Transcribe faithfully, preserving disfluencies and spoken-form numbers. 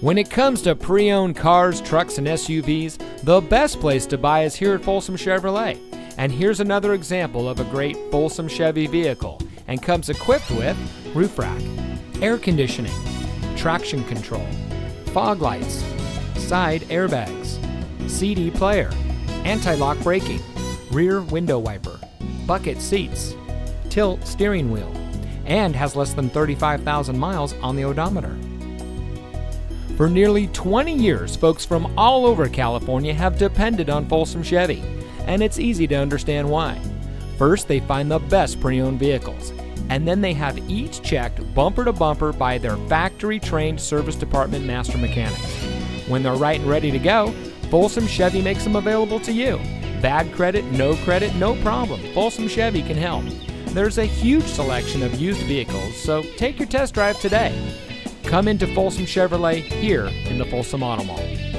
When it comes to pre-owned cars, trucks, and S U Vs, the best place to buy is here at Folsom Chevrolet. And here's another example of a great Folsom Chevy vehicle, and comes equipped with roof rack, air conditioning, traction control, fog lights, side airbags, C D player, anti-lock braking, rear window wiper, bucket seats, tilt steering wheel, and has less than thirty-five thousand miles on the odometer. For nearly twenty years, folks from all over California have depended on Folsom Chevy, and it's easy to understand why. First, they find the best pre-owned vehicles, and then they have each checked bumper to bumper by their factory-trained service department master mechanics. When they're right and ready to go, Folsom Chevy makes them available to you. Bad credit, no credit, no problem. Folsom Chevy can help. There's a huge selection of used vehicles, so take your test drive today. Come into Folsom Chevrolet here in the Folsom Auto Mall.